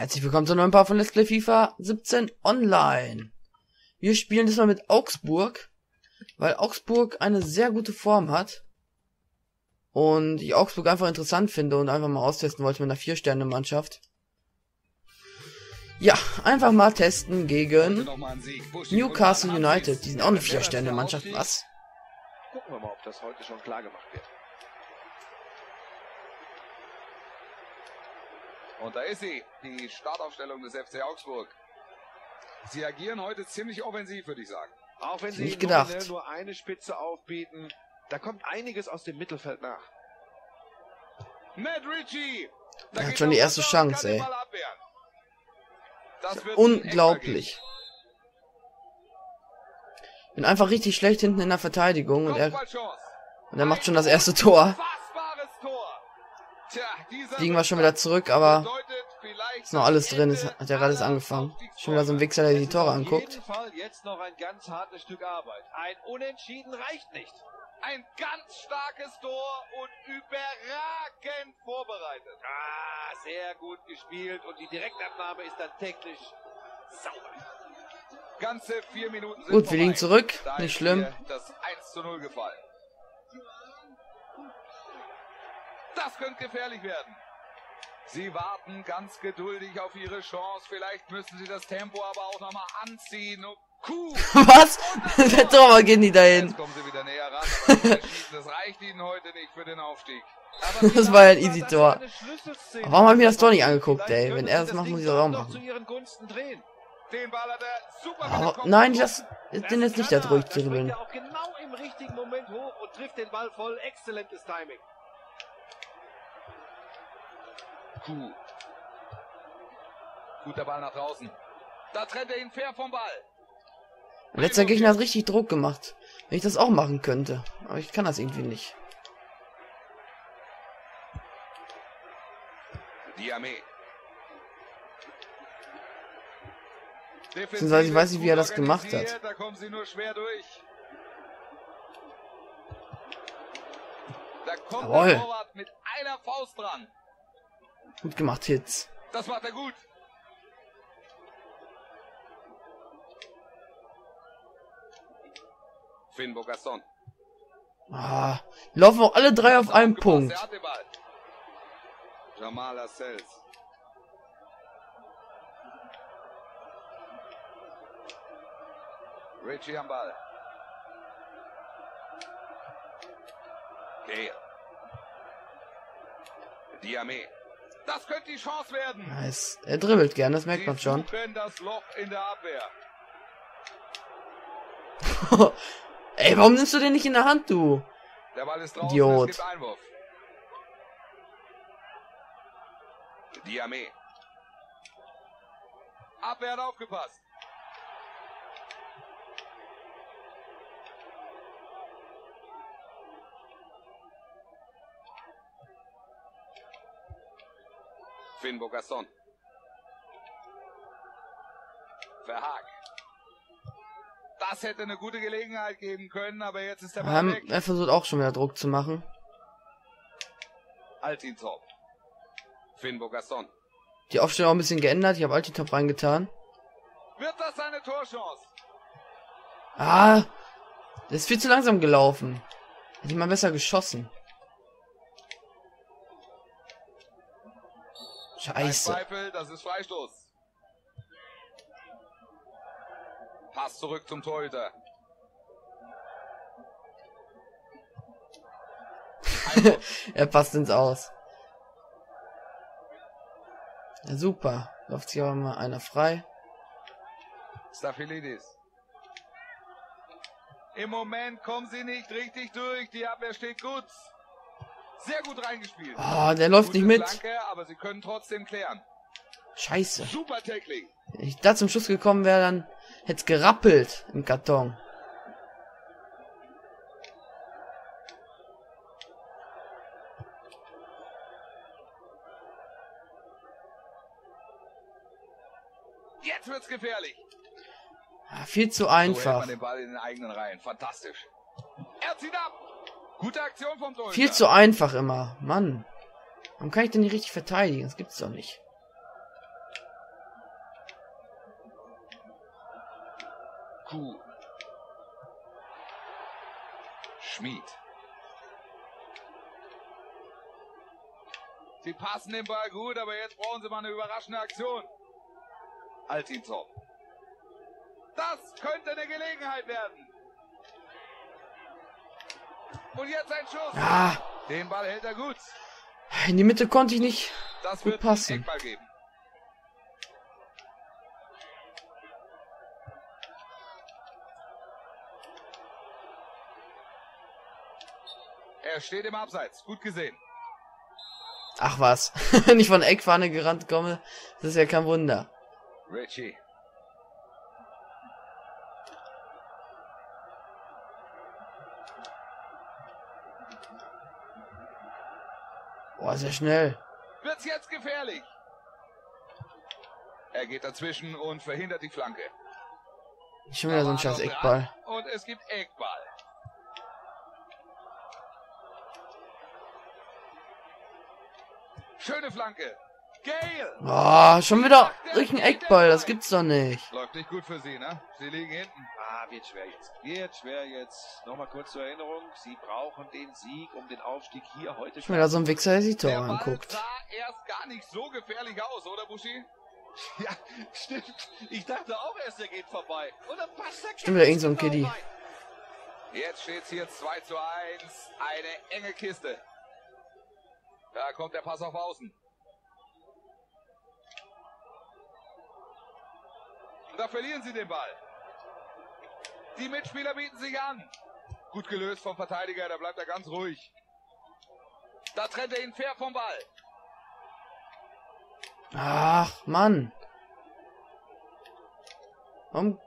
Herzlich willkommen zu einem neuen Part von Let's Play FIFA 17 Online. Wir spielen diesmal mit Augsburg, weil Augsburg eine sehr gute Form hat und ich Augsburg einfach interessant finde und einfach mal austesten wollte mit einer 4-Sterne-Mannschaft. Ja, einfach mal testen gegen Newcastle United. Die sind auch eine 4-Sterne-Mannschaft, was? Gucken wir mal, ob das heute schon klar gemacht wird. Und da ist sie, die Startaufstellung des FC Augsburg. Sie agieren heute ziemlich offensiv, würde ich sagen. Auch wenn sie nur eine Spitze aufbieten, da kommt einiges aus dem Mittelfeld nach. Matt Ritchie! Er hat schon die erste Chance, ey. Das wird unglaublich. Bin einfach richtig schlecht hinten in der Verteidigung und er macht schon das erste Tor. Liegen wir schon wieder zurück, aber ist noch alles drin, ist, hat ja gerade erst angefangen. Schon wieder so ein Wichser, der die Tore anguckt. Jetzt noch ein ganz hartes Stück Arbeit. Ein Unentschieden reicht nicht. Ein ganz starkes Tor und überragend vorbereitet. Ah, sehr gut gespielt und die Direktabnahme ist dann technisch sauber. Ganze 4 Minuten sind gut, wir liegen zurück, nicht schlimm. Das 1:0 gefallen. Das könnte gefährlich werden. Sie warten ganz geduldig auf ihre Chance. Vielleicht müssen sie das Tempo aber auch nochmal anziehen. Und was? Der Torwart geht nicht dahin. Jetzt kommen sie wieder näher ran. Das reicht ihnen heute nicht für den Aufstieg. Aber das war ja ein easy Tor. Warum habe ich mir das Tor nicht angeguckt, ey? Wenn er das macht, muss ich das auch machen. Oh, nein, das ist den jetzt nicht da ruhig dribbeln. Genau im richtigen Moment hoch und trifft den Ball voll. Exzellentes Timing. Guter Ball nach draußen. Da trennt er ihn fair vom Ball. Letzter Gegner hat richtig Druck gemacht. Wenn ich das auch machen könnte. Aber ich kann das irgendwie nicht. Beziehungsweise ich weiß nicht, wie er das gemacht hat. Da kommen sie nur schwer durch. Da kommt der Torwart mit einer Faust dran. Gut gemacht, Hitz. Das macht er gut. Finnbogason. Ah, laufen auch alle drei auf einem Punkt. Jamal Assels. Richie am Ball. Gale. Diame. Das könnte die Chance werden. Nice. Er dribbelt gern, das merkt man schon. Das Loch in der Abwehr. Ey, warum nimmst du den nicht in der Hand, du? Der Ball ist draußen, Idiot. Es gibt Einwurf. Diame. Abwehr hat aufgepasst. Finnbogason. Verhaag. Das hätte eine gute Gelegenheit geben können, aber jetzt ist der Ball weg. Er versucht auch schon wieder Druck zu machen. Altintop. Finnbogason. Die Aufstellung auch ein bisschen geändert. Ich habe Altintop reingetan. Wird das eine Torchance? Ah, das ist viel zu langsam gelaufen. Hätte ich mal besser geschossen. Scheiße. Zweifel, das ist Freistoß. Pass zurück zum Torhüter. Er passt ins Aus. Ja, super. Läuft sich aber mal einer frei. Staffelidis. Im Moment kommen sie nicht richtig durch. Die Abwehr steht gut. Sehr gut reingespielt. Ah, oh, der läuft nicht mit. Flanke, aber sie können trotzdem klären. Scheiße. Super Tackling. Wenn ich da zum Schuss gekommen wäre, dann hätte es gerappelt im Karton. Jetzt wird's gefährlich. Ja, viel zu einfach. So hält man den Ball in den eigenen Reihen. Fantastisch. Er zieht ab. Gute Aktion vom Torhüter. Viel zu einfach immer. Mann. Warum kann ich denn nicht richtig verteidigen? Das gibt's doch nicht. Lukaku. Schmid. Sie passen den Ball gut, aber jetzt brauchen sie mal eine überraschende Aktion. Altintop. Das könnte eine Gelegenheit werden. Und jetzt ein Schuss. Ja. Den Ball hält er gut. In die Mitte konnte ich nicht das gut passen. Geben. Er steht im Abseits. Gut gesehen. Ach was. Nicht von Eckfahne gerannt komme. Das ist ja kein Wunder. Ritchie. Boah, sehr schnell. Wird's jetzt gefährlich. Er geht dazwischen und verhindert die Flanke. Schon wieder so ein scheiß Eckball. Und es gibt Eckball. Schöne Flanke. Gale. Oh, schon wieder richtigen Eckball. Das gibt's doch nicht. Läuft nicht gut für sie, ne? Sie liegen hinten. Ah, wird schwer jetzt. Wird schwer jetzt. Nochmal kurz zur Erinnerung. Sie brauchen den Sieg, um den Aufstieg hier heute. Schon wieder so ein Wichser, der sich Tor anguckt. Sah erst gar nicht so gefährlich aus, oder Buschi? Ja, stimmt. Ich dachte auch erst, er geht vorbei. Oder passt der stimmt, wieder irgend so ein Kiddy. Jetzt steht's hier 2:1. Eine enge Kiste. Da kommt der Pass auf Außen. Und da verlieren sie den Ball. Die Mitspieler bieten sich an. Gut gelöst vom Verteidiger, da bleibt er ganz ruhig. Da trennt er ihn fair vom Ball. Ach, Mann. Warum?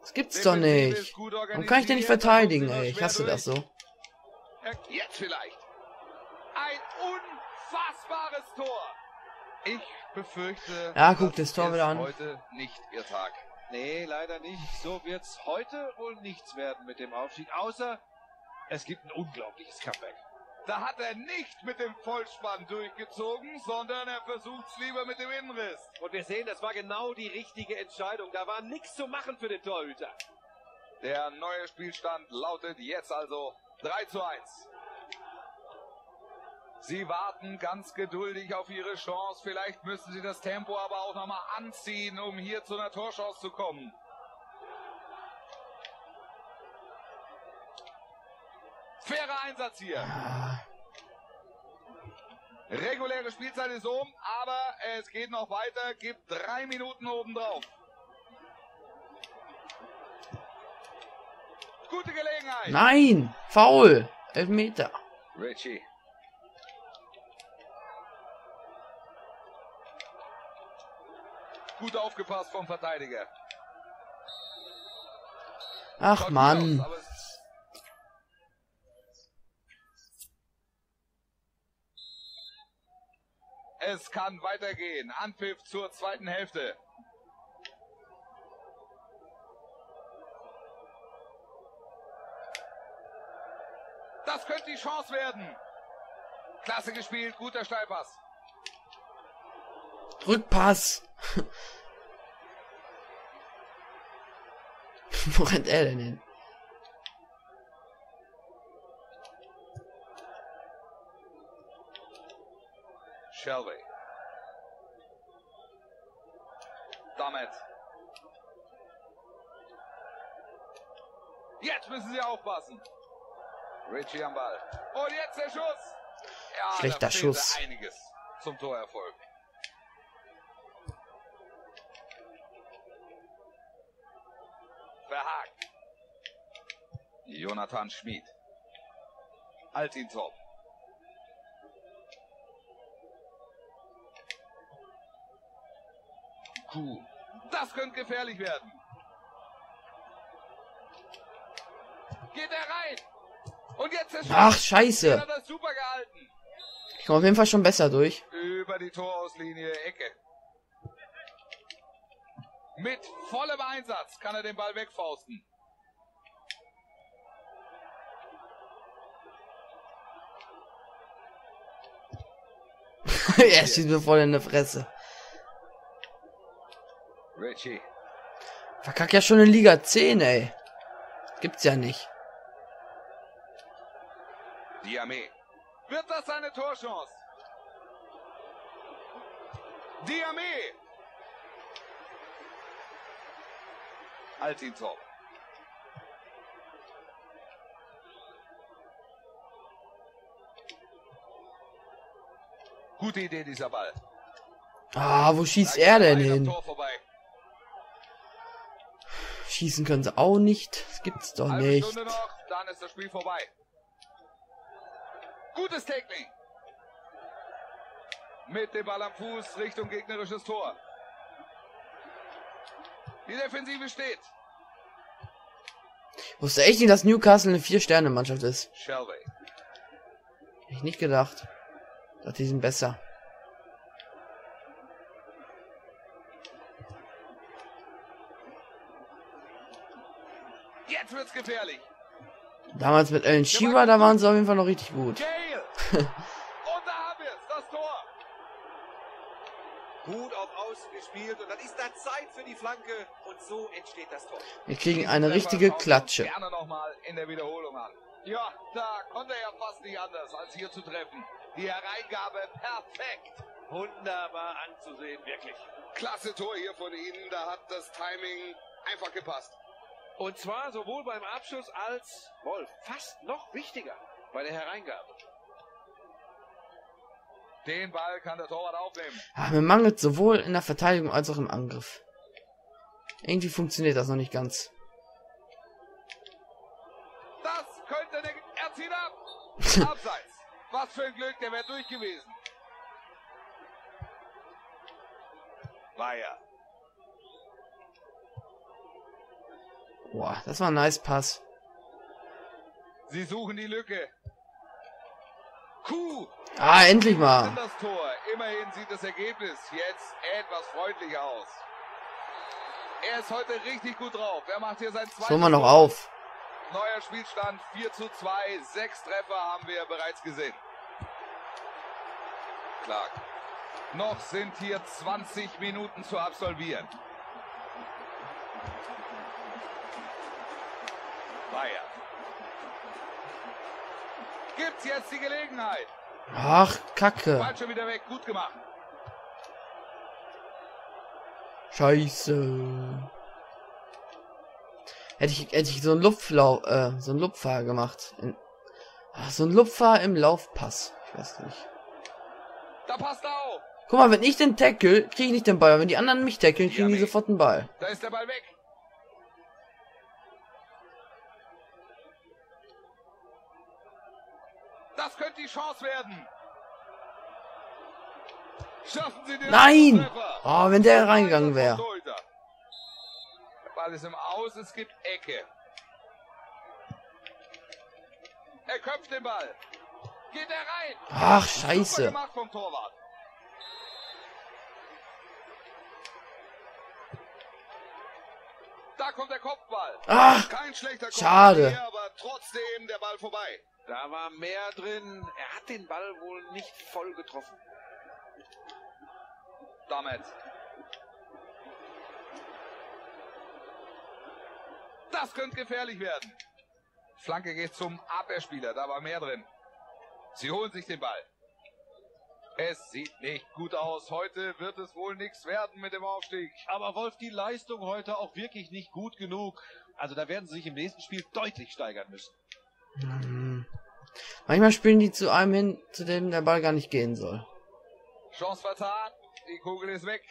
Das gibt's doch nicht. Warum kann ich den nicht verteidigen, ey? Ich hasse das so. Jetzt vielleicht. Ein unfassbares Tor. Ich befürchte, ja, guck das Tor wieder an. Heute nicht ihr Tag. Nee, leider nicht. So wird's heute wohl nichts werden mit dem Aufstieg, außer es gibt ein unglaubliches Comeback. Da hat er nicht mit dem Vollspann durchgezogen, sondern er versucht's lieber mit dem Innenriss. Und wir sehen, das war genau die richtige Entscheidung. Da war nichts zu machen für den Torhüter. Der neue Spielstand lautet jetzt also 3:1. Sie warten ganz geduldig auf ihre Chance. Vielleicht müssen sie das Tempo aber auch nochmal anziehen, um hier zu einer Torchance zu kommen. Fairer Einsatz hier. Ja. Reguläre Spielzeit ist um, aber es geht noch weiter. Gibt 3 Minuten obendrauf. Gute Gelegenheit. Nein, faul. Elfmeter. Ritchie. Gut aufgepasst vom Verteidiger. Ach Mann. Es kann weitergehen. Anpfiff zur zweiten Hälfte. Das könnte die Chance werden. Klasse gespielt, guter Steilpass. Rückpass. Wo rennt er denn hin? Shelby. Damit. Jetzt müssen sie aufpassen. Ritchie am Ball. Und jetzt der Schuss. Ja, schlechter Schuss. Einiges zum Torerfolg. Verhakt. Jonathan Schmid. Altintop. Kuh. Das könnte gefährlich werden. Geht er rein. Und jetzt ist ach, scheiße. Hat das super gehalten. Ich komme auf jeden Fall schon besser durch. Über die Torauslinie, Ecke. Mit vollem Einsatz kann er den Ball wegfausten. Er schießt mir voll in die Fresse. Ritchie. Verkack ja schon in Liga 10, ey. Gibt's ja nicht. Diame. Wird das eine Torchance? Diame. Altintop. Gute Idee, dieser Ball. Ah, wo schießt er denn hin? Schießen können sie auch nicht. Das gibt's doch nicht. Halbe Stunde noch, dann ist das Spiel vorbei. Gutes Tackling. Mit dem Ball am Fuß Richtung gegnerisches Tor. Die Defensive steht. Ich wusste echt nicht, dass Newcastle eine 4-Sterne-Mannschaft ist. Shelby. Hätte ich nicht gedacht. Ich dachte, die sind besser. Jetzt wird's gefährlich. Damals mit Alan Shearer, da waren sie auf jeden Fall noch richtig gut. Und da haben wir es, das Tor. Gut auf außen gespielt und dann ist da Zeit für die Flanke und so entsteht das Tor. Wir kriegen eine richtige Klatsche. Gerne nochmal in der Wiederholung an. Ja, da konnte er fast nicht anders, als hier zu treffen. Die Hereingabe perfekt. Wunderbar anzusehen, wirklich. Klasse Tor hier von Ihnen, da hat das Timing einfach gepasst. Und zwar sowohl beim Abschluss als Wolf. Fast noch wichtiger bei der Hereingabe. Den Ball kann der Torwart aufnehmen. Ach, mir mangelt sowohl in der Verteidigung als auch im Angriff. Irgendwie funktioniert das noch nicht ganz. Das könnte der... Er zieht ab! Abseits! Was für ein Glück, der wäre durch gewesen. Bayer. Boah, das war ein nice Pass. Sie suchen die Lücke. Kuh. Ah, endlich mal. Das Tor. Immerhin sieht das Ergebnis jetzt etwas freundlicher aus. Er ist heute richtig gut drauf. Er macht hier sein zweites. Sollen wir noch auf. Neuer Spielstand 4:2. 6 Treffer haben wir bereits gesehen. Klar. Noch sind hier 20 Minuten zu absolvieren. Bayern. Gibt's jetzt die Gelegenheit. Ach, Kacke. Ball schon wieder weg, gut gemacht. Scheiße. Hätte ich so einen Lupfer gemacht. So einen Lupfer im Laufpass. Ich weiß nicht. Da passt er auf. Guck mal, wenn ich den tackle, kriege ich nicht den Ball. Wenn die anderen mich tackeln, kriegen die sofort den Ball. Da ist der Ball weg. Das könnte die Chance werden. Schaffen Sie den... Nein! Oh, wenn der reingegangen wäre. Der Ball ist im Aus, es gibt Ecke. Er köpft den Ball. Geht er rein. Ach, scheiße. Super gemacht vom Torwart. Da kommt der Kopfball. Ach, kein schlechter Kopfball. Schade. Hier, aber trotzdem der Ball vorbei. Da war mehr drin. Er hat den Ball wohl nicht voll getroffen. Damit. Das könnte gefährlich werden. Flanke geht zum Abwehrspieler. Da war mehr drin. Sie holen sich den Ball. Es sieht nicht gut aus. Heute wird es wohl nichts werden mit dem Aufstieg. Aber Wolf, die Leistung heute auch wirklich nicht gut genug. Also da werden sie sich im nächsten Spiel deutlich steigern müssen. Manchmal spielen die zu einem hin, zu dem der Ball gar nicht gehen soll. Chance vertan, die Kugel ist weg.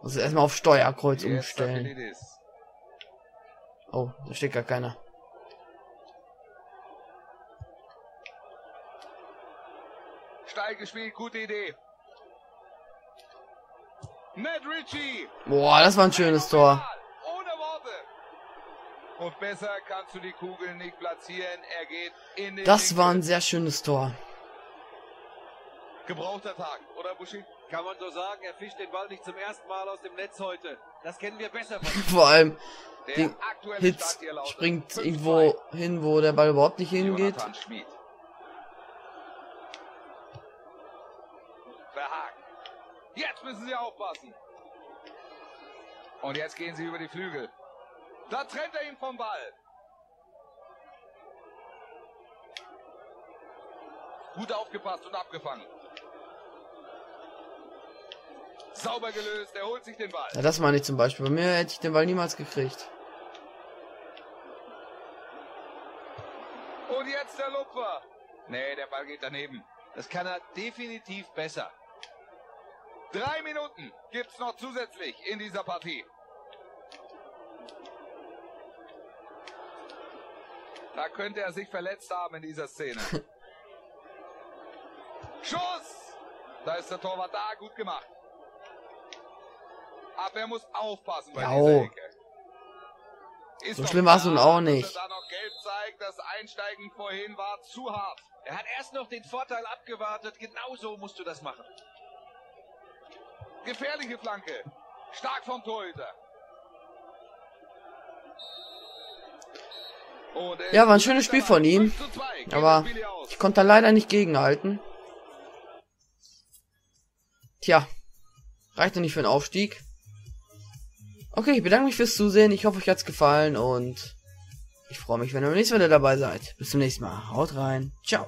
Muss jetzt erstmal auf Steuerkreuz umstellen. Oh, da steht gar keiner. Steil gespielt, gute Idee. Matt Ritchie. Boah, das war ein schönes Tor. Ohne Worte. Und besser kannst du die Kugel nicht platzieren. Er geht in den... Das war ein sehr schönes Tor. Gebrauchter Tag, oder Buschi? Kann man so sagen, er fischt den Ball nicht zum ersten Mal aus dem Netz heute. Das kennen wir besser von ihm. Vor allem, den Hitz springt irgendwo hin, wo der Ball überhaupt nicht hingeht. Jonathan Schmid. Jetzt müssen sie aufpassen. Und jetzt gehen sie über die Flügel. Da trennt er ihn vom Ball. Gut aufgepasst und abgefangen. Sauber gelöst, er holt sich den Ball. Ja, das meine ich zum Beispiel. Bei mir hätte ich den Ball niemals gekriegt. Und jetzt der Lupfer. Nee, der Ball geht daneben. Das kann er definitiv besser. 3 Minuten gibt's noch zusätzlich in dieser Partie. Da könnte er sich verletzt haben in dieser Szene. Schuss! Da ist der Torwart da, gut gemacht. Aber er muss aufpassen bei dieser Ecke. Ist so schlimm war es nun auch nicht. Dass er da noch gelb zeigt, das Einsteigen vorhin war zu hart. Er hat erst noch den Vorteil abgewartet, genauso musst du das machen. Gefährliche Flanke, stark vom Torhüter. Ja, war ein schönes Spiel von ihm, aber ich konnte da leider nicht gegenhalten. Tja, reicht noch nicht für einen Aufstieg. Okay, ich bedanke mich fürs Zusehen, ich hoffe euch hat's gefallen und ich freue mich, wenn ihr beim nächsten Mal wieder dabei seid. Bis zum nächsten Mal, haut rein, ciao.